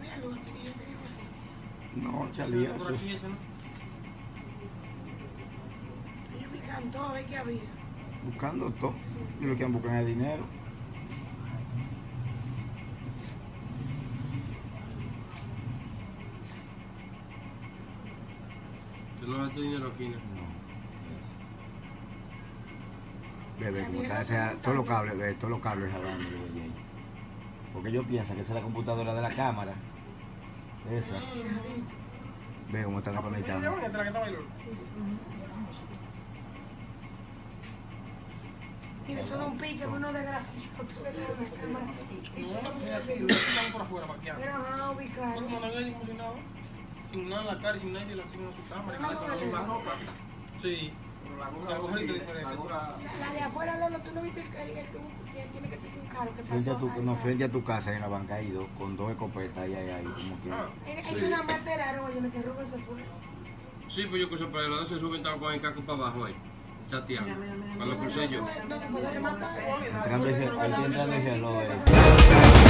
había luz, no, ya había luz. Ellos buscaban todo a ver qué había. Buscando todo. Sí. Y lo que han buscado es dinero. ¿Tú lo gastaste dinero aquí, no? No. Bebé, como está, sea, todos los cables hablando, bebé. Porque ellos piensan que esa es la computadora de la cámara. Esa. Ve cómo está conectada. Tiene solo un pique, uno de gracia. Tú le sacas la cámara. No, por afuera, para que haga. Pero no la ubicaron. No, no había emocionado. Sin nada en la cara y sin nadie le hacen a su cámara. Con la ropa. Sí. La de afuera, Lolo, tú no viste el que tiene que ser un carro que pasó. Frente a tu casa, en la banca, hay dos, con dos escopetas, ahí, como quieras. Es una matera, oye, me que Rubén se fue. Sí, pues yo crucé para el lado, se suben con el casco para abajo ahí, chateando. Cuando crucé yo.